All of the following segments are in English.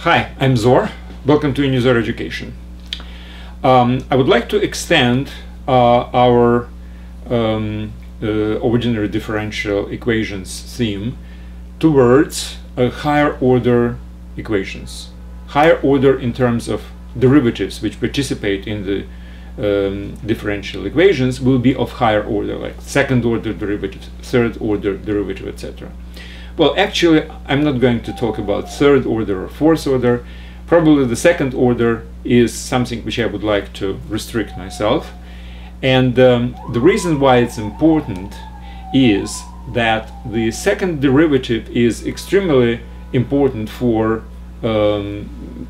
Hi, I'm Zor. Welcome to Unizor Education. I would like to extend our ordinary differential equations theme towards higher order equations. Higher order in terms of derivatives which participate in the differential equations will be of higher order, like second order derivatives, third order derivative, etc. Well, actually, I'm not going to talk about third order or fourth order. Probably the second order is something which I would like to restrict myself. And the reason why it's important is that the second derivative is extremely important for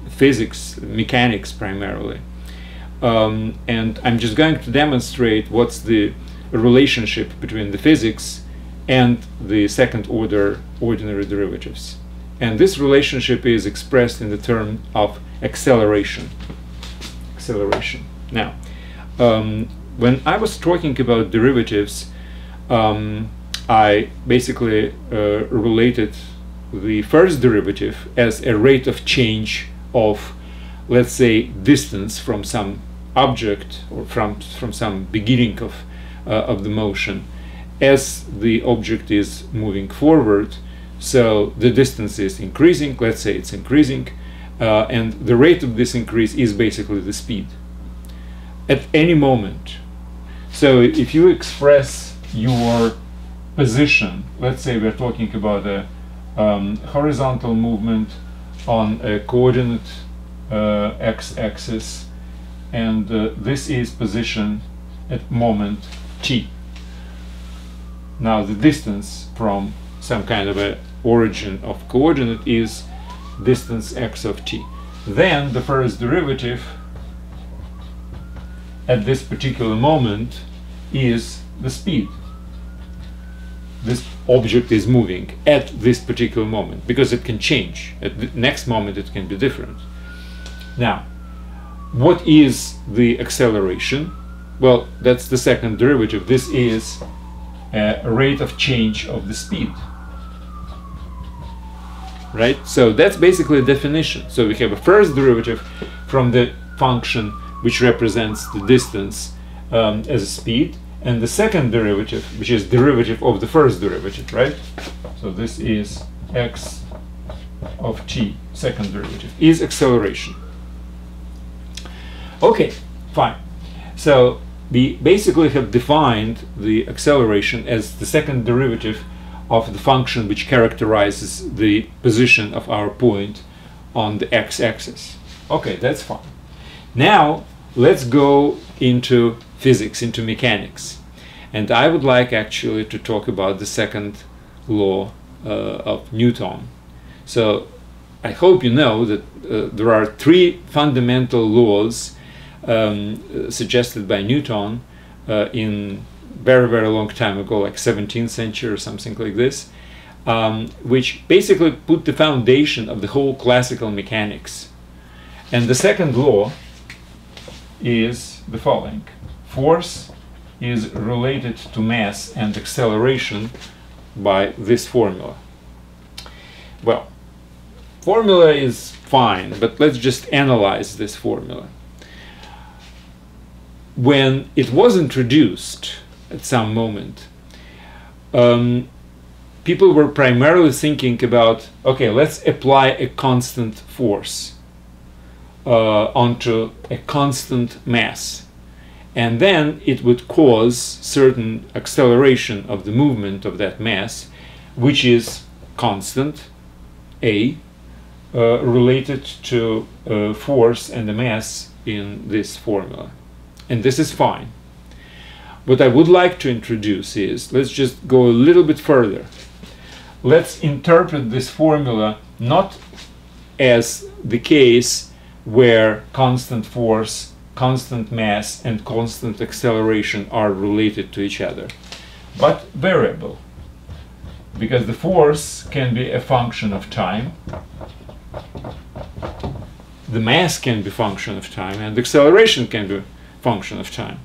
physics, mechanics primarily. And I'm just going to demonstrate what's the relationship between the physics and the second order ordinary derivatives. And this relationship is expressed in the term of acceleration. Now, when I was talking about derivatives, I basically related the first derivative as a rate of change of, let's say, distance from some object or from some beginning of the motion. As the object is moving forward, so the distance is increasing, let's say it's increasing, and the rate of this increase is basically the speed at any moment. So if you express your position, let's say we're talking about a horizontal movement on a coordinate x-axis, and this is position at moment t. Now the distance from some kind of a origin of coordinate is distance x of t. Then the first derivative at this particular moment is the speed. This object is moving at this particular moment because it can change. At the next moment it can be different. Now, what is the acceleration? Well, that's the second derivative. This is a rate of change of the speed, right? So that's basically a definition. So we have a first derivative from the function which represents the distance as a speed, and the second derivative, which is derivative of the first derivative, right? So this is x of t, second derivative, is acceleration. Okay, fine. So we basically have defined the acceleration as the second derivative of the function which characterizes the position of our point on the x-axis. Okay, that's fine. Now let's go into physics, into mechanics. And I would like actually to talk about the second law of Newton. So I hope you know that there are three fundamental laws suggested by Newton in very, very long time ago, like 17th century or something like this, which basically put the foundation of the whole classical mechanics. And the second law is the following: force is related to mass and acceleration by this formula. Well, formula is fine, but let's just analyze this formula. When it was introduced at some moment, people were primarily thinking about, okay, let's apply a constant force onto a constant mass, and then it would cause certain acceleration of the movement of that mass, which is constant A, related to force and the mass in this formula. And this is fine. What I would like to introduce is, let's just go a little bit further. Let's interpret this formula not as the case where constant force, constant mass, and constant acceleration are related to each other, but variable. Because the force can be a function of time, the mass can be a function of time, and acceleration can be function of time.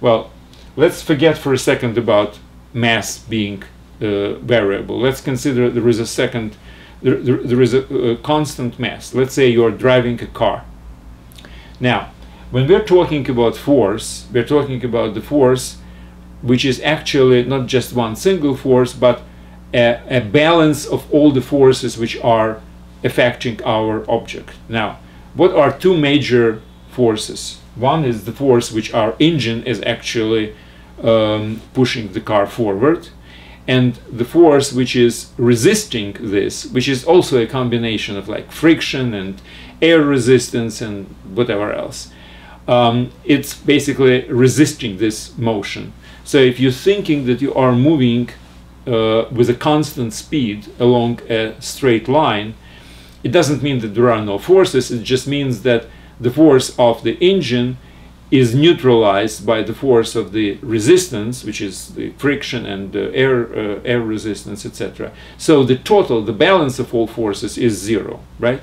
Well, let's forget for a second about mass being variable. Let's consider there is a second there is a constant mass. Let's say you're driving a car. Now, when we're talking about force, we're talking about the force which is actually not just one single force, but a balance of all the forces which are affecting our object. Now, what are two major forces? One is the force which our engine is actually pushing the car forward, and the force which is resisting this, which is also a combination of like friction and air resistance and whatever else. It's basically resisting this motion. So if you're thinking that you are moving with a constant speed along a straight line, it doesn't mean that there are no forces. It just means that the force of the engine is neutralized by the force of the resistance, which is the friction and the air resistance, etc. So the total, the balance of all forces is zero, right?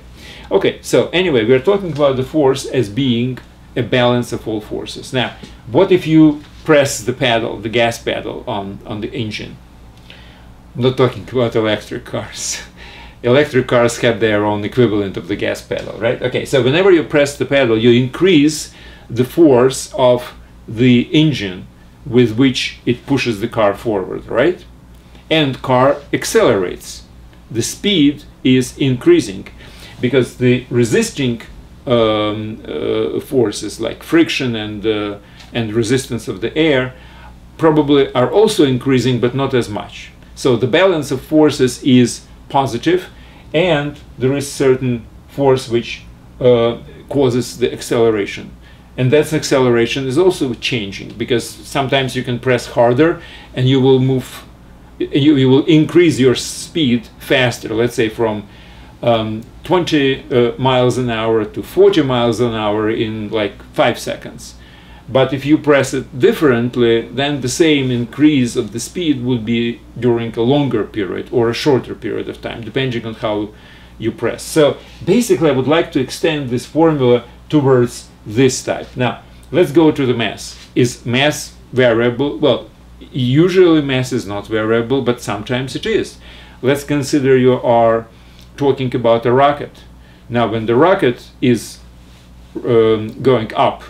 Okay, so anyway, we're talking about the force as being a balance of all forces. Now, what if you press the pedal, the gas pedal on the engine? I'm not talking about electric cars. Electric cars have their own equivalent of the gas pedal, right? Okay, so whenever you press the pedal, you increase the force of the engine with which it pushes the car forward, right? And car accelerates. The speed is increasing because the resisting forces like friction and resistance of the air probably are also increasing, but not as much. So the balance of forces is positive, and there is certain force which causes the acceleration. And that acceleration is also changing, because sometimes you can press harder and you will move, you will increase your speed faster, let's say from 20 miles an hour to 40 miles an hour in like 5 seconds. But if you press it differently, then the same increase of the speed would be during a longer period or a shorter period of time, depending on how you press. So basically I would like to extend this formula towards this type. Now, let's go to the mass. Is mass variable? Well, usually mass is not variable, but sometimes it is. Let's consider you are talking about a rocket. Now, when the rocket is going up,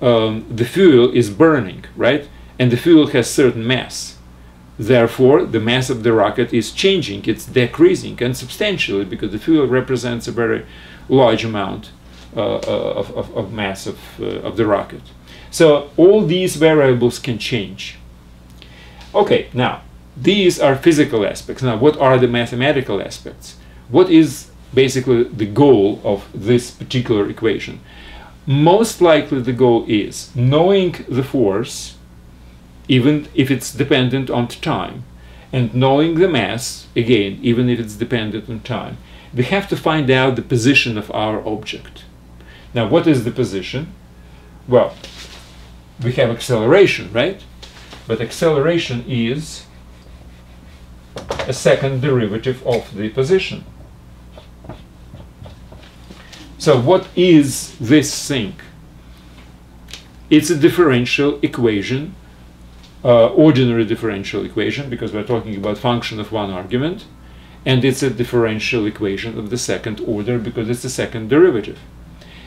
the fuel is burning, right? And the fuel has certain mass. Therefore, the mass of the rocket is changing. It's decreasing, and substantially, because the fuel represents a very large amount of mass of the rocket. So all these variables can change. Okay, now these are physical aspects. Now what are the mathematical aspects? What is basically the goal of this particular equation? Most likely the goal is knowing the force, even if it's dependent on time, and knowing the mass, again, even if it's dependent on time. We have to find out the position of our object. Now, what is the position? Well, we have acceleration, right? But acceleration is a second derivative of the position. So what is this thing? It's a differential equation, ordinary differential equation, because we're talking about function of one argument, and it's a differential equation of the second order because it's the second derivative.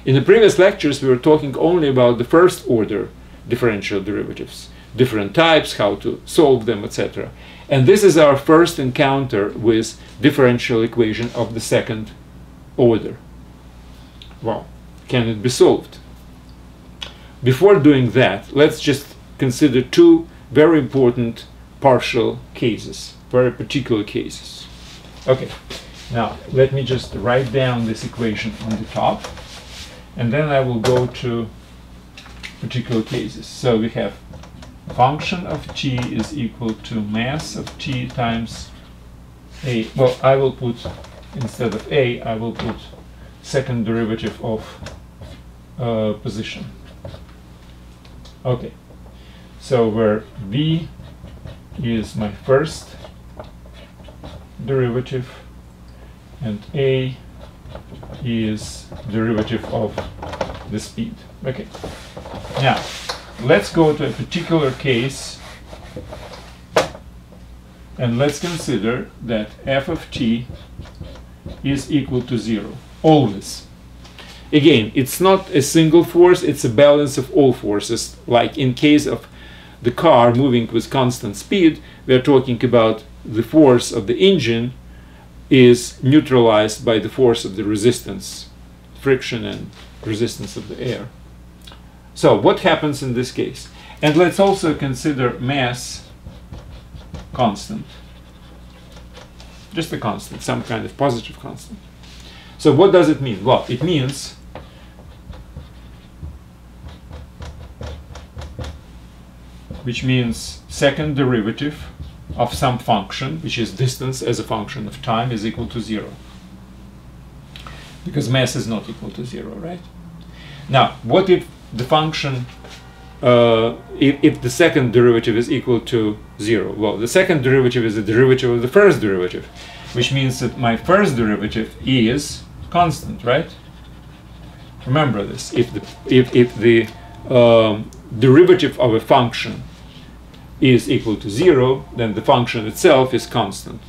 In the previous lectures we were talking only about the first order differential derivatives, different types, how to solve them, etc. And this is our first encounter with differential equation of the second order. Well, can it be solved? Before doing that, let's just consider two very important partial cases, very particular cases. Okay, now let me just write down this equation on the top, and then I will go to particular cases. So we have function of t is equal to mass of t times a, well, I will put, instead of a, I will put second derivative of position. Okay, so where b is my first derivative and a is derivative of the speed. Okay, now let's go to a particular case and let's consider that f of t is equal to zero, always. Again, it's not a single force, it's a balance of all forces. Like in case of the car moving with constant speed, we are talking about the force of the engine is neutralized by the force of the resistance, friction and resistance of the air. So what happens in this case? And let's also consider mass constant. Just a constant, some kind of positive constant. So what does it mean? Well, it means second derivative of some function, which is distance as a function of time, is equal to zero. Because mass is not equal to zero, right? Now, what if the function, if the second derivative is equal to zero? Well, the second derivative is the derivative of the first derivative, which means that my first derivative is constant, right? Remember this, if the derivative of a function is equal to zero, then the function itself is constant.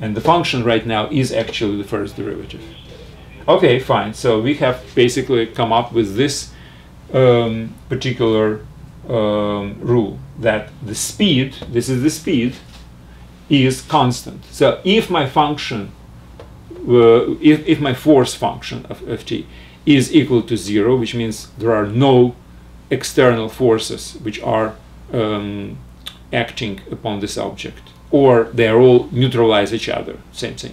And the function right now is actually the first derivative. Okay, fine. So we have basically come up with this particular rule that the speed, this is the speed, is constant. So if my function, if my force function of Ft is equal to zero, which means there are no external forces which are acting upon this object, or they all neutralize each other, same thing.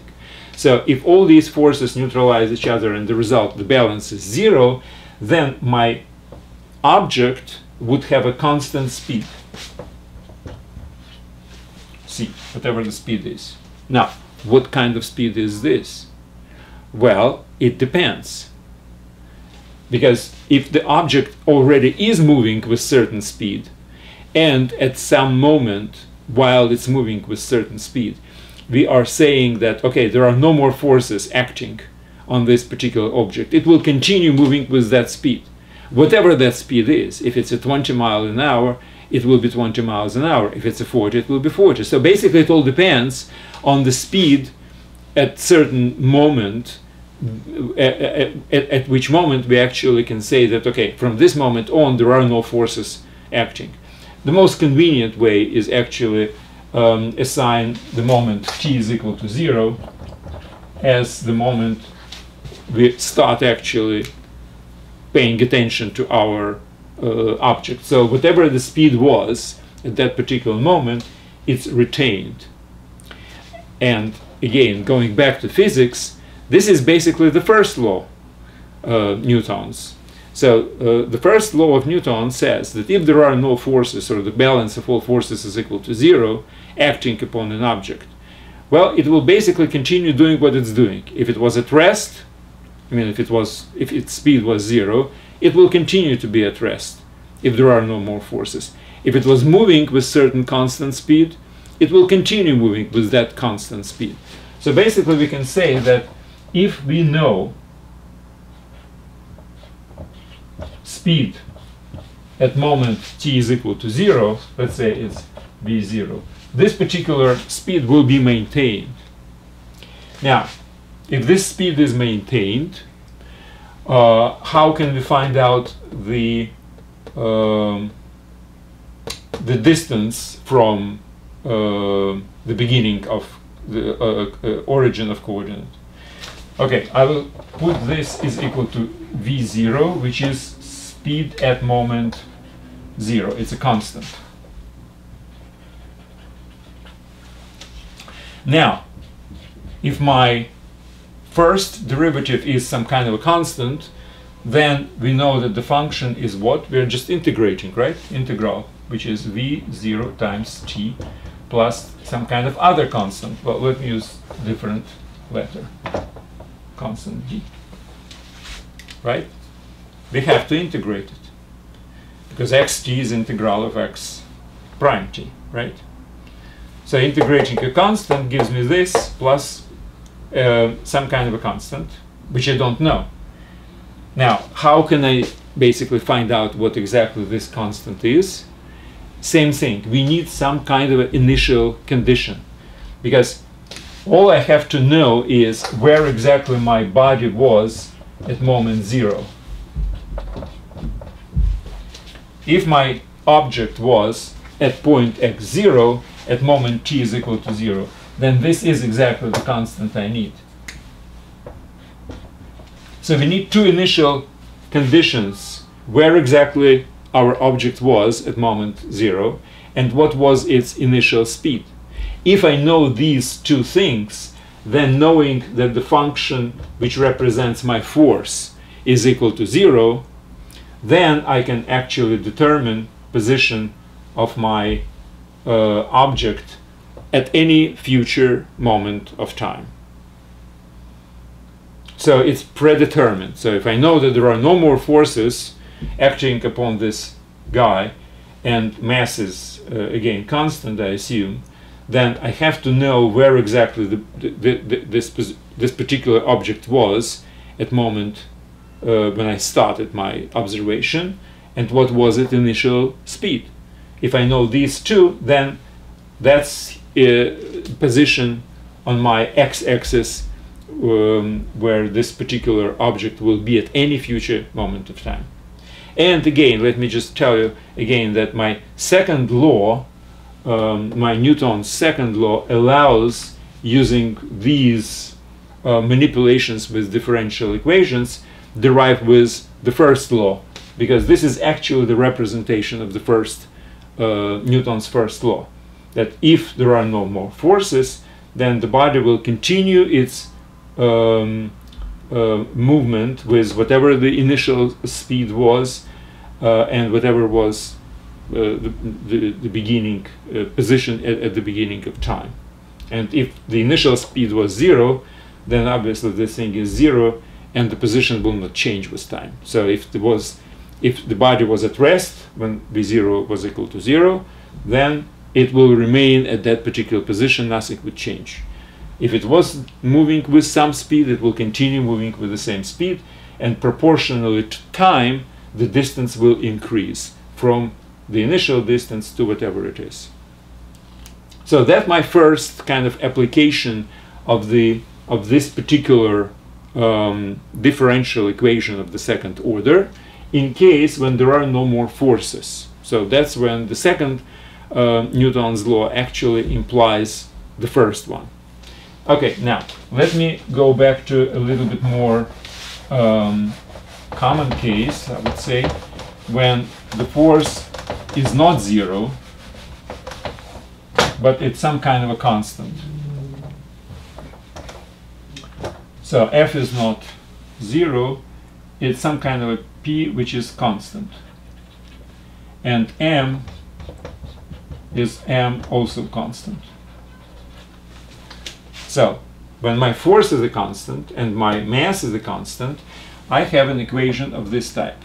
So if all these forces neutralize each other and the result, the balance is zero, then my object would have a constant speed, c, whatever the speed is. Now, what kind of speed is this? Well, it depends. Because if the object already is moving with certain speed, and at some moment while it's moving with certain speed, we are saying that, okay, there are no more forces acting on this particular object. It will continue moving with that speed. Whatever that speed is, if it's a 20 miles an hour, it will be 20 miles an hour. If it's a 40, it will be 40. So basically it all depends on the speed at certain moment, at which moment we actually can say that, okay, from this moment on, there are no forces acting. The most convenient way is actually assign the moment t is equal to zero as the moment we start actually paying attention to our object. So whatever the speed was at that particular moment, it's retained. And again, going back to physics, this is basically the first law of Newton's. So the first law of Newton says that if there are no forces, or the balance of all forces is equal to zero, acting upon an object, well, it will basically continue doing what it's doing. If it was at rest, I mean, if its speed was zero, it will continue to be at rest if there are no more forces. If it was moving with certain constant speed, it will continue moving with that constant speed. So basically we can say that if we know speed at moment t is equal to zero, let's say it's v0, this particular speed will be maintained. Now, if this speed is maintained, how can we find out the distance from the beginning of the origin of coordinate? Okay, I will put this is equal to v0, which is speed at moment zero. It's a constant. Now, if my first derivative is some kind of a constant, then we know that the function is what? We're just integrating, right? Integral, which is v0 times t plus some kind of other constant. Well, let me use different letter. Constant d, right? We have to integrate it because xt is integral of x prime t, right? So integrating a constant gives me this plus some kind of a constant, which I don't know. Now, how can I basically find out what exactly this constant is? Same thing, we need some kind of an initial condition, because all I have to know is where exactly my body was at moment zero. If my object was at point x0 at moment t is equal to 0, then this is exactly the constant I need. So we need two initial conditions: where exactly our object was at moment 0 and what was its initial speed. If I know these two things, then knowing that the function which represents my force is equal to 0, then I can actually determine position of my object at any future moment of time. So it's predetermined. So if I know that there are no more forces acting upon this guy and mass is again constant, I assume, then I have to know where exactly this particular object was at moment when I started my observation and what was its initial speed. If I know these two, then that's position on my x-axis where this particular object will be at any future moment of time. And again, let me just tell you again that my second law, my Newton's second law, allows using these manipulations with differential equations derived with the first law, because this is actually the representation of the first Newton's first law, that if there are no more forces, then the body will continue its movement with whatever the initial speed was and whatever was the beginning position at the beginning of time. And if the initial speed was 0, then obviously this thing is 0 and the position will not change with time. So if the body was at rest when v0 was equal to 0, then it will remain at that particular position, nothing would change. If it was moving with some speed, it will continue moving with the same speed, and proportionally to time, the distance will increase from the initial distance to whatever it is. So that's my first kind of application of this particular differential equation of the second order, in case when there are no more forces. So that's when the second Newton's law actually implies the first one. Okay, now let me go back to a little bit more common case, I would say, when the force is not 0, but it's some kind of a constant. So F is not 0, it's some kind of a P which is constant, and M is M also constant. So when my force is a constant and my mass is a constant, I have an equation of this type.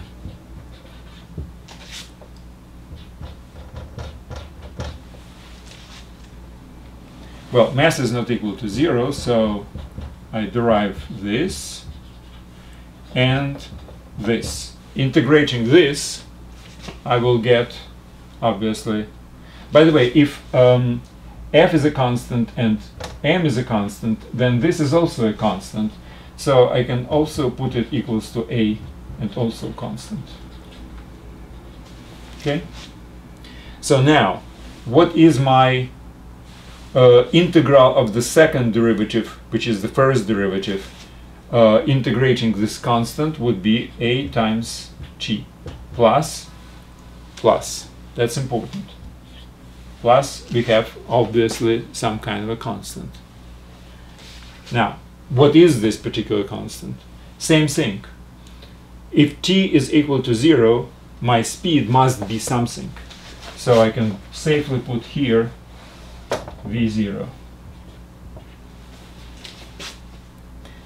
Well, mass is not equal to 0, so I derive this and this. Integrating this, I will get, obviously, by the way, if F is a constant and M is a constant, then this is also a constant, so I can also put it equals to A and also constant. Okay? So now, what is my integral of the second derivative, which is the first derivative? Integrating this constant would be A times t plus, that's important, plus we have obviously some kind of a constant. Now, what is this particular constant? Same thing. If t is equal to 0, my speed must be something, so I can safely put here v0.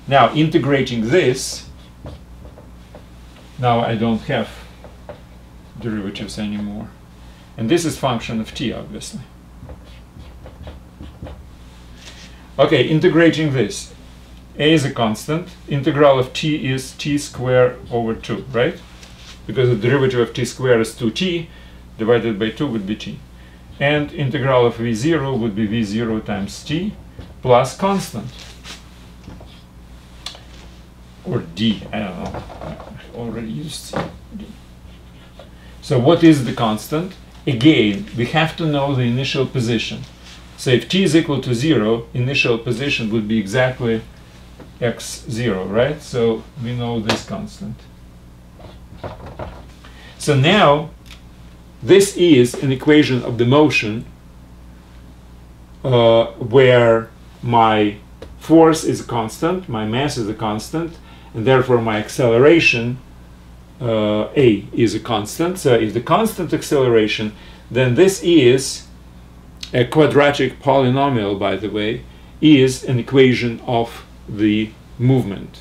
Now, integrating this, now I don't have derivatives anymore. And this is function of t, obviously. Okay, integrating this. A is a constant. Integral of t is t squared over 2, right? Because the derivative of t squared is 2t, divided by 2 would be t. And integral of v0 would be v0 times t, plus constant, or d, I don't know, I already used d. So what is the constant? Again, we have to know the initial position. So if t is equal to 0, initial position would be exactly x0, right? So we know this constant. So now this is an equation of the motion where my force is a constant, my mass is a constant, and therefore my acceleration a is a constant. So if the constant acceleration, then this is a quadratic polynomial, by the way, is an equation of the movement.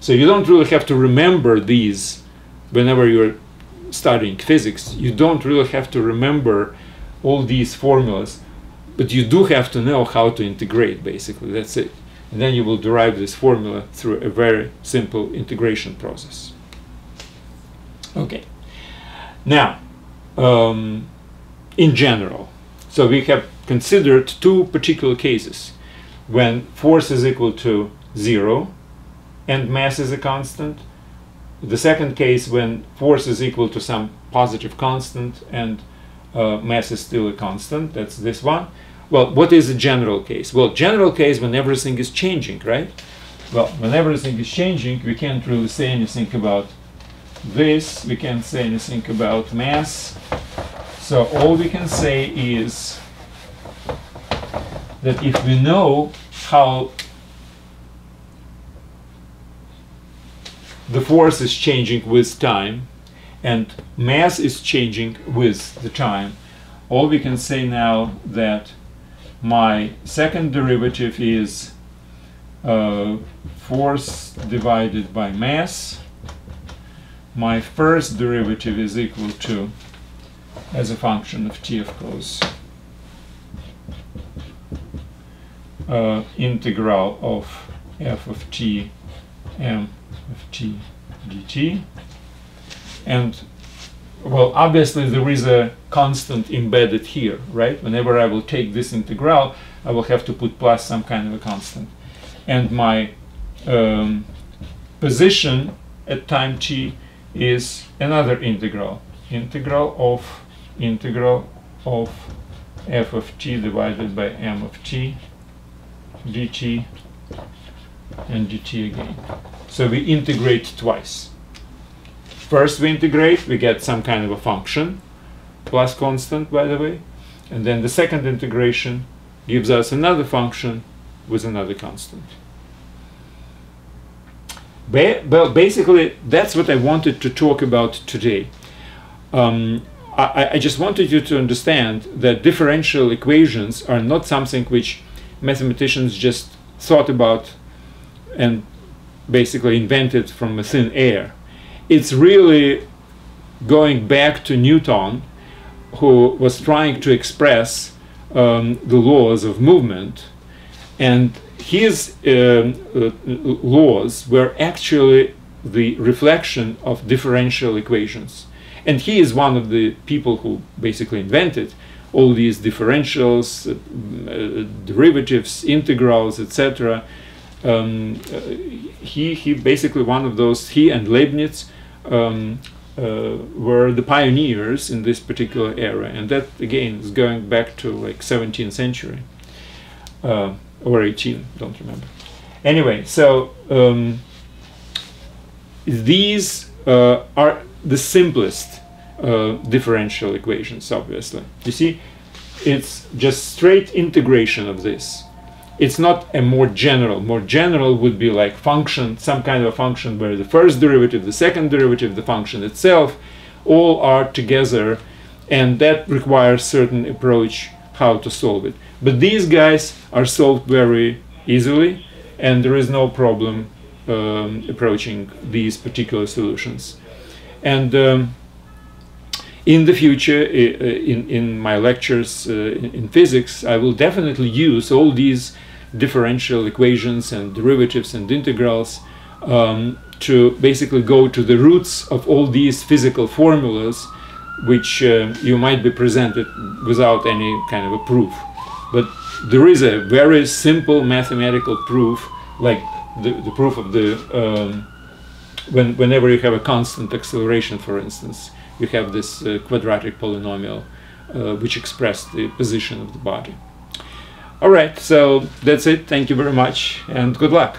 So you don't really have to remember these whenever you're studying physics. You don't really have to remember all these formulas, but you do have to know how to integrate, basically. That's it. And then you will derive this formula through a very simple integration process. Okay. Now, in general, so we have considered two particular cases when force is equal to 0 and mass is a constant. The second case when force is equal to some positive constant and mass is still a constant. That's this one. Well, what is a general case? Well, general case when everything is changing, right? Well, when everything is changing, we can't really say anything about this. We can't say anything about mass. So all we can say is that if we know how the force is changing with time and mass is changing with the time, all we can say now that my second derivative is force divided by mass. My first derivative is equal to, as a function of t, of course, integral of f of t m of t dt. And well, obviously there is a constant embedded here, right? Whenever I will take this integral, I will have to put plus some kind of a constant. And my position at time t is another integral, integral of f of t divided by m of t dt and dt again. So we integrate twice. First we integrate, we get some kind of a function, plus constant, by the way, and then the second integration gives us another function with another constant. Basically, that's what I wanted to talk about today. I just wanted you to understand that differential equations are not something which mathematicians just thought about and basically invented from a thin air. It's really going back to Newton, who was trying to express the laws of movement, and his laws were actually the reflection of differential equations. And he is one of the people who basically invented all these differentials, derivatives, integrals, etc. He basically one of those, he and Leibniz were the pioneers in this particular era, and that again is going back to like 17th century or 18, don't remember. Anyway, so these are the simplest differential equations, obviously. You see, it's just straight integration of this. It's not a more general. More general would be like function, some kind of a function where the first derivative, the second derivative, the function itself, all are together, and that requires certain approach how to solve it. But these guys are solved very easily, and there is no problem approaching these particular solutions. And in the future, in my lectures in physics, I will definitely use all these differential equations and derivatives and integrals to basically go to the roots of all these physical formulas, which you might be presented without any kind of a proof. But there is a very simple mathematical proof, like the proof of the whenever you have a constant acceleration, for instance, you have this quadratic polynomial which expressed the position of the body. All right, so that's it. Thank you very much and good luck.